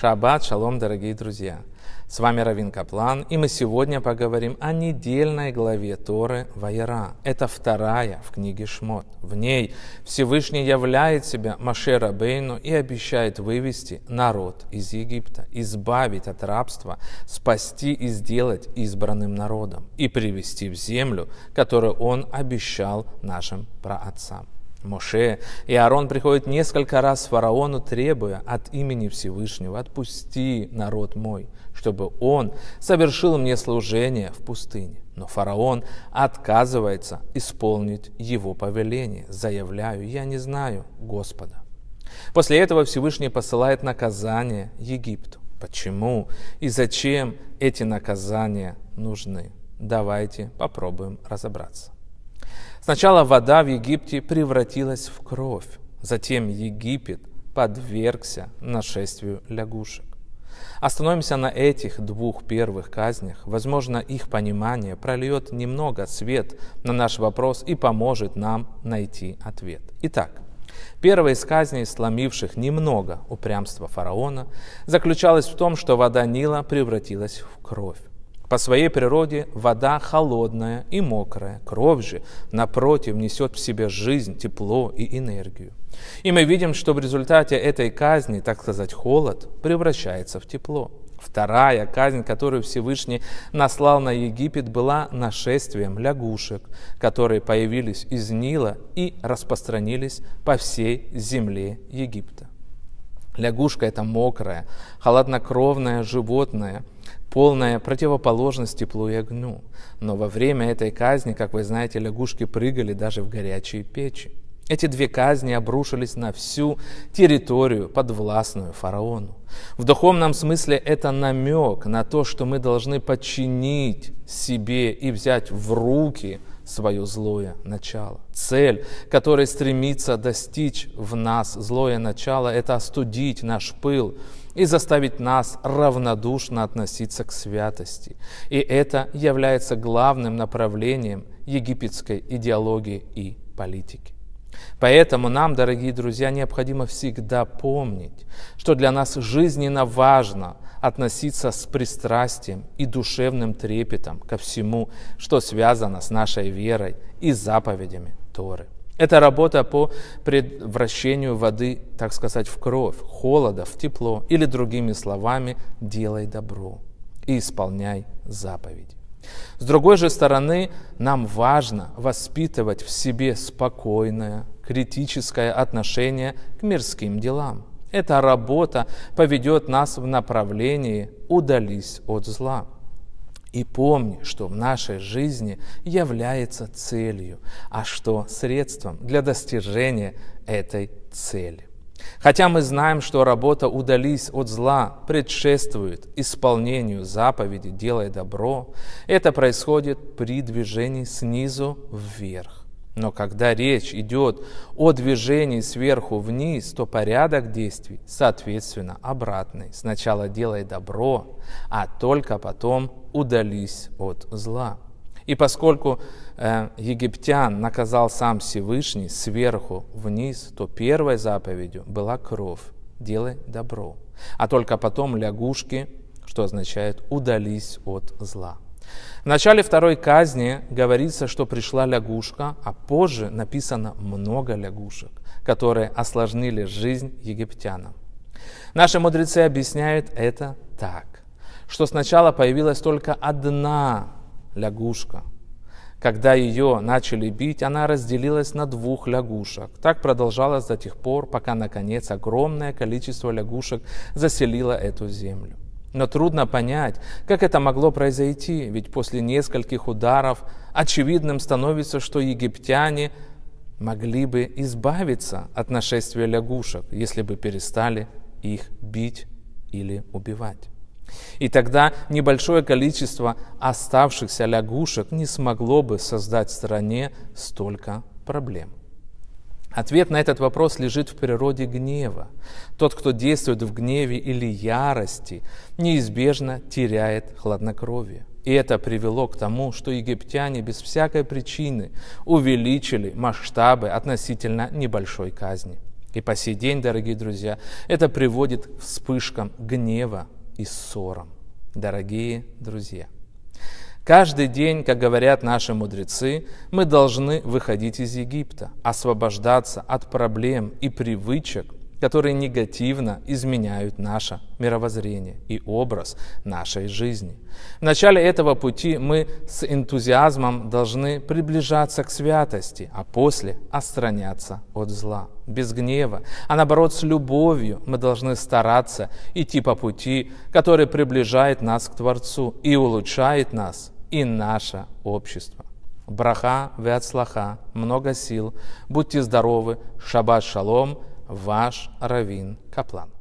Шаббат шалом, дорогие друзья! С вами рав Бенцион Каплан, и мы сегодня поговорим о недельной главе Торы Ваэра. Это вторая в книге Шмот. В ней Всевышний являет себя Моше Рабейну и обещает вывести народ из Египта, избавить от рабства, спасти и сделать избранным народом, и привести в землю, которую он обещал нашим праотцам. Моше и Аарон приходят несколько раз к фараону, требуя от имени Всевышнего: «Отпусти народ мой, чтобы он совершил мне служение в пустыне». Но фараон отказывается исполнить его повеление: «Заявляю, я не знаю Господа». После этого Всевышний посылает наказание Египту. Почему и зачем эти наказания нужны? Давайте попробуем разобраться. Сначала вода в Египте превратилась в кровь, затем Египет подвергся нашествию лягушек. Остановимся на этих двух первых казнях. Возможно, их понимание прольет немного свет на наш вопрос и поможет нам найти ответ. Итак, первая из казней, сломивших немного упрямства фараона, заключалась в том, что вода Нила превратилась в кровь. По своей природе вода холодная и мокрая, кровь же, напротив, несет в себе жизнь, тепло и энергию. И мы видим, что в результате этой казни, так сказать, холод превращается в тепло. Вторая казнь, которую Всевышний наслал на Египет, была нашествием лягушек, которые появились из Нила и распространились по всей земле Египта. Лягушка – это мокрое, холоднокровное животное, полная противоположность теплу и огню. Но во время этой казни, как вы знаете, лягушки прыгали даже в горячие печи. Эти две казни обрушились на всю территорию, подвластную фараону. В духовном смысле это намек на то, что мы должны подчинить себе и взять в руки свое злое начало. Цель, которой стремится достичь в нас злое начало, это остудить наш пыл и заставить нас равнодушно относиться к святости. И это является главным направлением египетской идеологии и политики. Поэтому нам, дорогие друзья, необходимо всегда помнить, что для нас жизненно важно относиться с пристрастием и душевным трепетом ко всему, что связано с нашей верой и заповедями Торы. Это работа по превращению воды, так сказать, в кровь, холода в тепло, или, другими словами, делай добро и исполняй заповеди. С другой же стороны, нам важно воспитывать в себе спокойное, критическое отношение к мирским делам. Эта работа поведет нас в направлении «удались от зла». И помни, что в нашей жизни является целью, а что средством для достижения этой цели. Хотя мы знаем, что работа «удались от зла» предшествует исполнению заповеди «делай добро», это происходит при движении снизу вверх. Но когда речь идет о движении сверху вниз, то порядок действий, соответственно, обратный. Сначала делай добро, а только потом удались от зла. И поскольку египтян наказал сам Всевышний сверху вниз, то первой заповедью была кровь, делай добро, а только потом лягушки, что означает удались от зла. В начале второй казни говорится, что пришла лягушка, а позже написано много лягушек, которые осложнили жизнь египтянам. Наши мудрецы объясняют это так, что сначала появилась только одна лягушка. Когда ее начали бить, она разделилась на двух лягушек. Так продолжалось до тех пор, пока, наконец, огромное количество лягушек заселило эту землю. Но трудно понять, как это могло произойти, ведь после нескольких ударов очевидным становится, что египтяне могли бы избавиться от нашествия лягушек, если бы перестали их бить или убивать. И тогда небольшое количество оставшихся лягушек не смогло бы создать стране столько проблем. Ответ на этот вопрос лежит в природе гнева. Тот, кто действует в гневе или ярости, неизбежно теряет хладнокровие. И это привело к тому, что египтяне без всякой причины увеличили масштабы относительно небольшой казни. И по сей день, дорогие друзья, это приводит к вспышкам гнева и ссорам. Дорогие друзья, каждый день, как говорят наши мудрецы, мы должны выходить из Египта, освобождаться от проблем и привычек, которые негативно изменяют наше мировоззрение и образ нашей жизни. В начале этого пути мы с энтузиазмом должны приближаться к святости, а после отстраняться от зла, без гнева, а наоборот с любовью мы должны стараться идти по пути, который приближает нас к Творцу и улучшает нас и наше общество. Браха ве-ацлаха, много сил, будьте здоровы, шаббат шалом, ваш раввин Каплан.